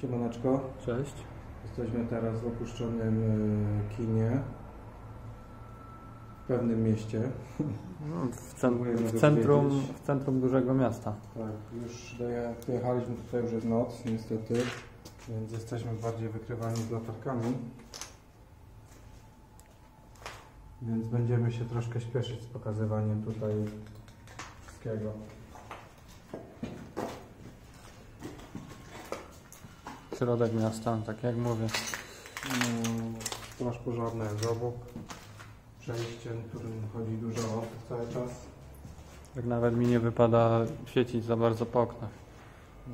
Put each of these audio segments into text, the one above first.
Siemaneczko. Cześć. Jesteśmy teraz w opuszczonym kinie w pewnym mieście. No, w centrum dużego miasta. Tak, już dojechaliśmy tutaj, już jest noc niestety, więc jesteśmy bardziej wykrywani z latarkami. Więc będziemy się troszkę śpieszyć z pokazywaniem tutaj wszystkiego. Środek miasta, tak jak mówię. Straż pożarna jest obok. Przejście, którym chodzi dużo osób cały czas. Tak nawet mi nie wypada świecić za bardzo po oknach.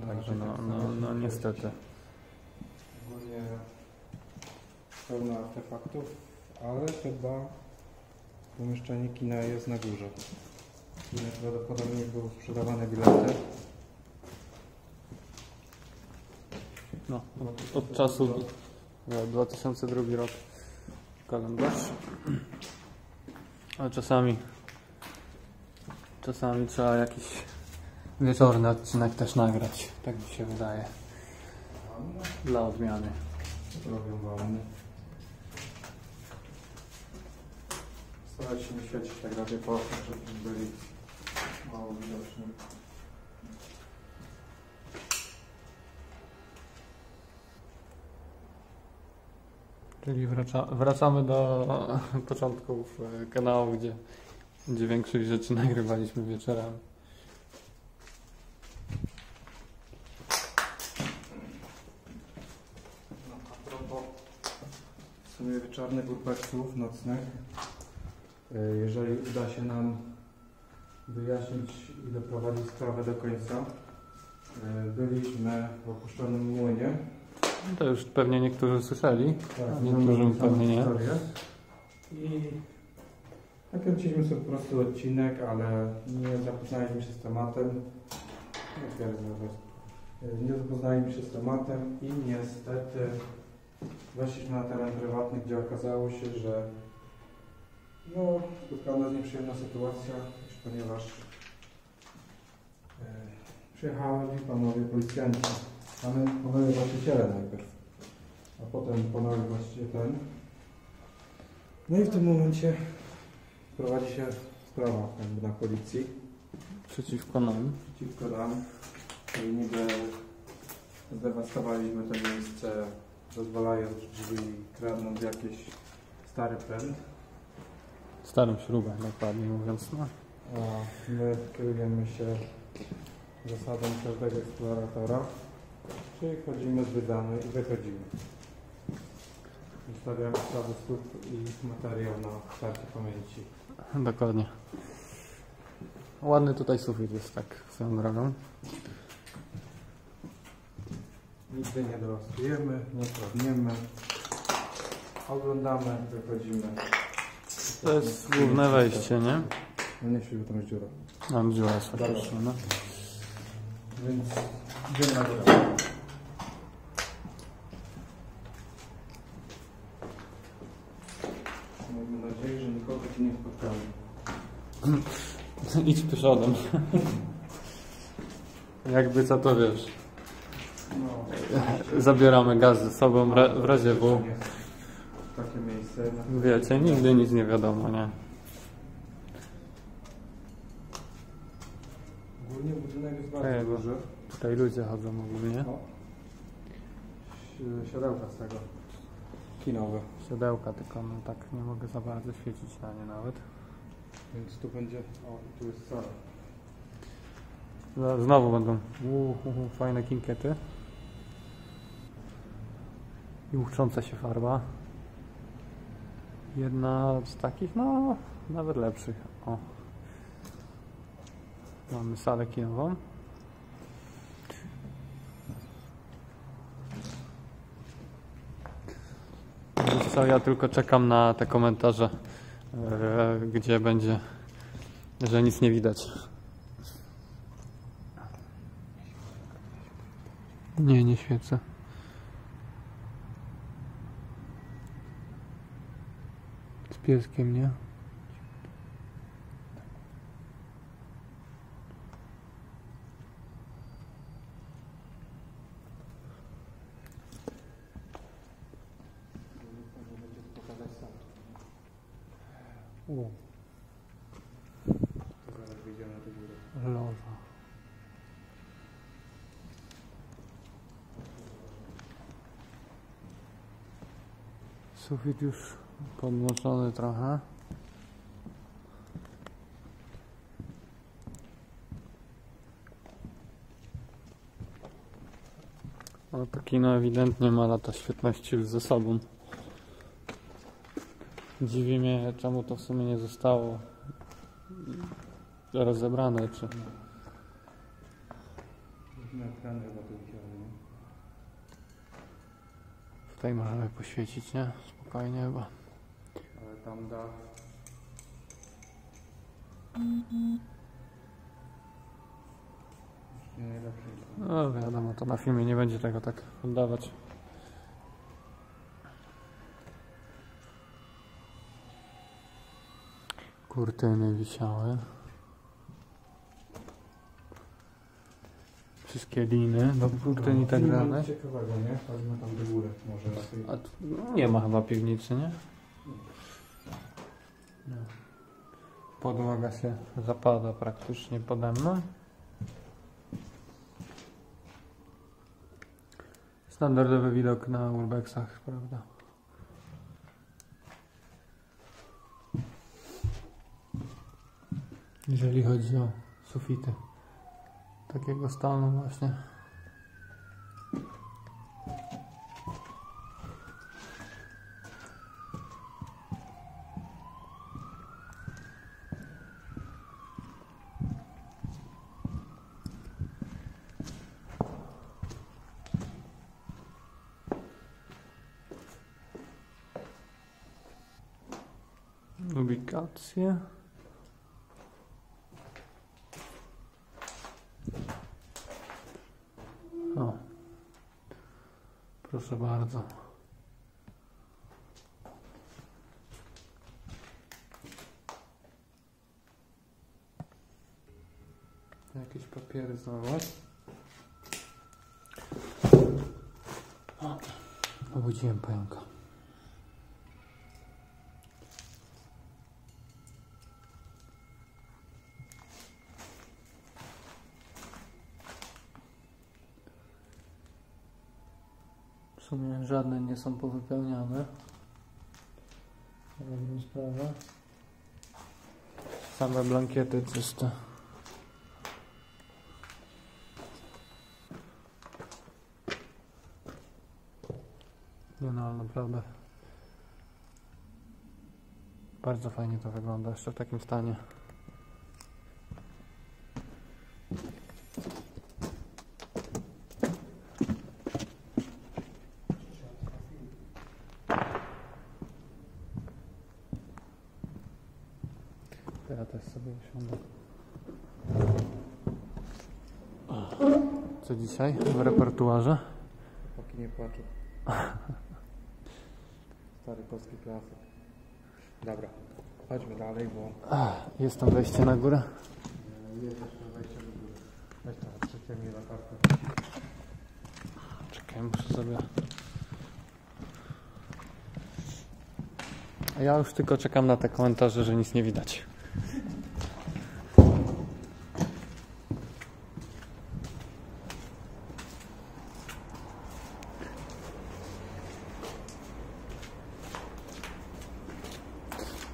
Także no niestety. Ogólnie pełno artefaktów, ale chyba pomieszczenie kina jest na górze. Prawdopodobnie były sprzedawane bilety. No, od czasu 2002 rok kalendarz, ale czasami trzeba jakiś wieczorny odcinek też nagrać, tak mi się wydaje, dla odmiany. Starać się nie świecić tak raczej po prostu, żeby byli mało widoczni. Czyli wracamy do początków kanału, gdzie większość rzeczy nagrywaliśmy wieczorami. No, a propos w sumie wieczornych urbeksów nocnych, jeżeli uda się nam wyjaśnić i doprowadzić sprawę do końca, byliśmy w opuszczonym młynie. To już pewnie niektórzy słyszeli, tak, niektórzy pewnie nie. I nakręciliśmy sobie po prostu odcinek, ale nie zapoznaliśmy się z tematem. Nie zapoznaliśmy się z tematem i niestety weszliśmy na teren prywatny, gdzie okazało się, że no, spotkała nas nieprzyjemna sytuacja, ponieważ przyjechali panowie policjanci. Mamy ponowy właściciele najpierw, a potem ponowy właściciel ten. No i w tym momencie prowadzi się sprawa na policji. Przeciwko nam. Przeciwko nam. Czyli niby zdewastowaliśmy to miejsce, rozwalając drzwi, kradnąc jakiś stary pręt. Starą śrubę, dokładnie mówiąc. No. A my kierujemy się zasadą każdego eksploratora. Czyli chodzimy, zbywamy i wychodzimy. Zostawiamy ślady stóp i materiał na karcie pamięci. Dokładnie. Ładny tutaj sufit jest, tak swoją drogą. Nigdy nie dorastujemy, nie kradniemy. Oglądamy, wychodzimy. To jest główne wejście, nie? No nie świeci, bo tam jest dziura. Mam dziura, jest faktycznie, no. Więc idziemy na górę. Mam nadzieję, że nikogo tu nie spotkamy. Idź przodem. Jakby co to wiesz. No, zabieramy gaz ze sobą w razie W. Takie miejsce. Wiecie, nigdy nic nie wiadomo, nie? Ogólnie budynek jest bardzo duży. Tutaj ludzie chodzą ogólnie. Siadełka z tego. Kinowe. Siadełka, tylko no tak nie mogę za bardzo świecić na nie nawet. Więc tu będzie... O, tu jest sala. Znowu będą fajne kinkiety. I łuszcząca się farba. Jedna z takich, no nawet lepszych. O. Mamy salę kinową. Ja tylko czekam na te komentarze, gdzie będzie, że nic nie widać. Nie, nie świecę. Z pieskiem, nie? To zaraz wyjdziemy na tę górę. Loża. Sufit już podnoszony trochę. Ale to kino ewidentnie ma lata świetności ze sobą. Dziwi mnie, czemu to w sumie nie zostało rozebrane, czy... Tutaj możemy poświecić, nie? Spokojnie chyba. Ale tam da... No wiadomo, to na filmie nie będzie tego tak oddawać. Kurtyny wisiały. Wszystkie liny do kurtyni i tak dalej. Ciekawego, nie? Chodźmy tam do góry może. A tu, no, nie ma chyba piwnicy, nie? No. Podłoga się zapada praktycznie pode mną. Standardowy widok na urbexach, prawda? Jeżeli chodzi o sufity takiego stanu właśnie. Ubikacje. O. Proszę bardzo. Jakieś papiery znowu. O. Obudziłem pająka. W sumie żadne nie są powypełniane. Robimy sprawę. Same blankiety czyste. Nie no, naprawdę. Bardzo fajnie to wygląda jeszcze w takim stanie. Ja też sobie usiądę. Co dzisiaj w repertuarze? Chłopaki nie płaczą. Stary polski klasyk. Dobra, chodźmy dalej, bo... Jest tam wejście na górę? Jest jeszcze wejście na górę. Weź tam przyciemnij latarkę. Czekaj, muszę sobie... Ja już tylko czekam na te komentarze, że nic nie widać.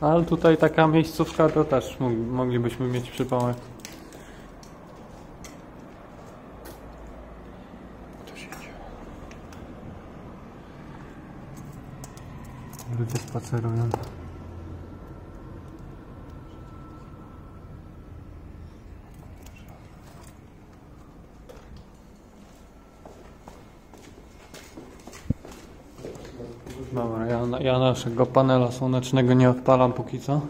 Ale tutaj taka miejscówka to też moglibyśmy mieć przypałek. Co się dzieje? Ludzie spacerują. Dobra, ja naszego panela słonecznego nie odpalam póki co.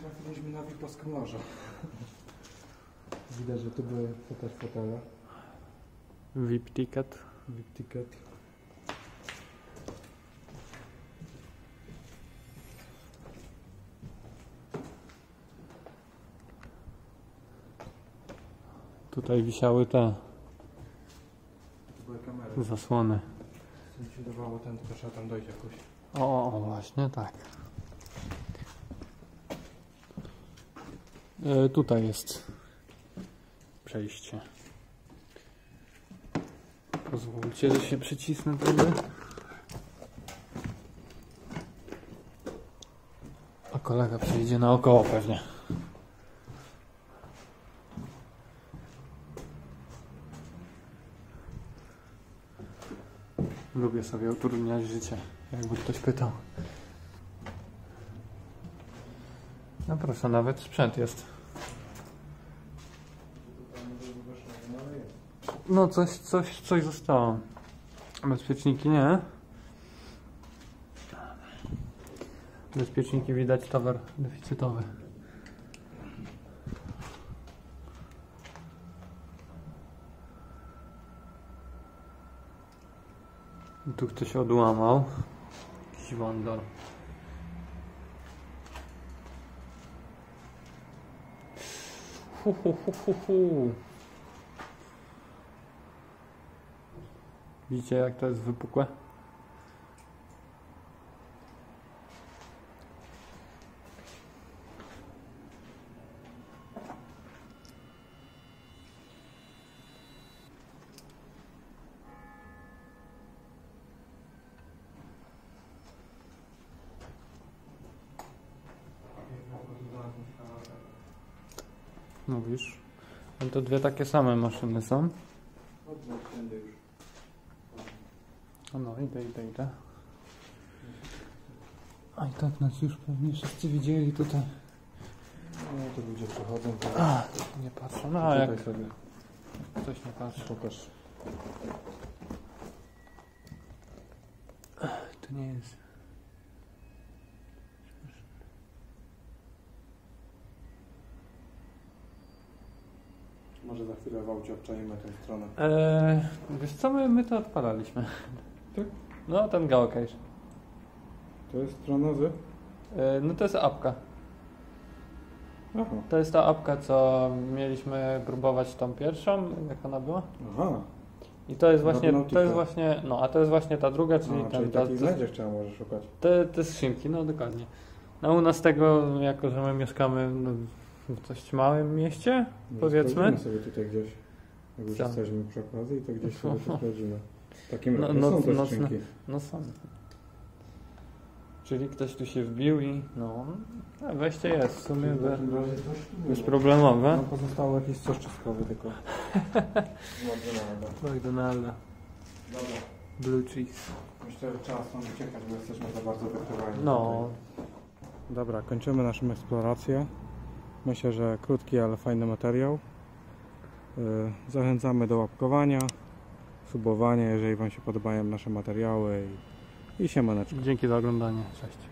Trafiliśmy na wiposkę morza. Widać, że tu były też fotele. VIP ticket. VIP ticket. Tutaj wisiały te zasłony. Mi się wydawało, ten, to trzeba tam dojść jakoś. O, właśnie tak. Tutaj jest przejście. Pozwólcie, że się przycisnę tędy. A kolega przejdzie naokoło pewnie. Lubię sobie utrudniać życie, jakby ktoś pytał. No proszę, nawet sprzęt jest. No coś zostało. Bezpieczniki nie. Bezpieczniki widać, towar deficytowy. Tu ktoś odłamał. Jakiś wandal. Widzicie, jak to jest wypukłe? Mówisz? No to dwie takie same maszyny są. No idę. A i tak nas już pewnie wszyscy widzieli tutaj. No to ludzie przechodzą. Nie patrzą. No a jak sobie ktoś nie patrzy. Pokaż. To nie jest. Może za chwilę w aucie obczajemy tę stronę. Wiesz co, my to odpalaliśmy. Tak? No, ten geocache. To jest strona z? No to jest apka. Aha. To jest ta apka, co mieliśmy próbować tą pierwszą, jak ona była. Aha. I to jest właśnie, no a to jest właśnie ta druga, czyli ten... Czyli takich znajdziesz, trzeba może szukać. Te skrzynki, no dokładnie. No u nas tego, jako że my mieszkamy... No, w dość małym mieście, no, powiedzmy. Sobie tutaj gdzieś, jak już jesteśmy przy okazji, to gdzieś sobie to sprawdzimy. Takim są. Czyli ktoś tu się wbił i no, wejście jest w sumie bezproblemowe. No, pozostało jakieś coś czosnkowe tylko. McDonalda. Dobra. Blue cheese. Myślę, że trzeba stąd uciekać, bo jesteśmy za bardzo wykrywani. No. Tutaj. Dobra, kończymy naszą eksplorację. Myślę, że krótki, ale fajny materiał. Zachęcamy do łapkowania, subowania, jeżeli Wam się podobają nasze materiały i siemaneczko. Dzięki za oglądanie. Cześć.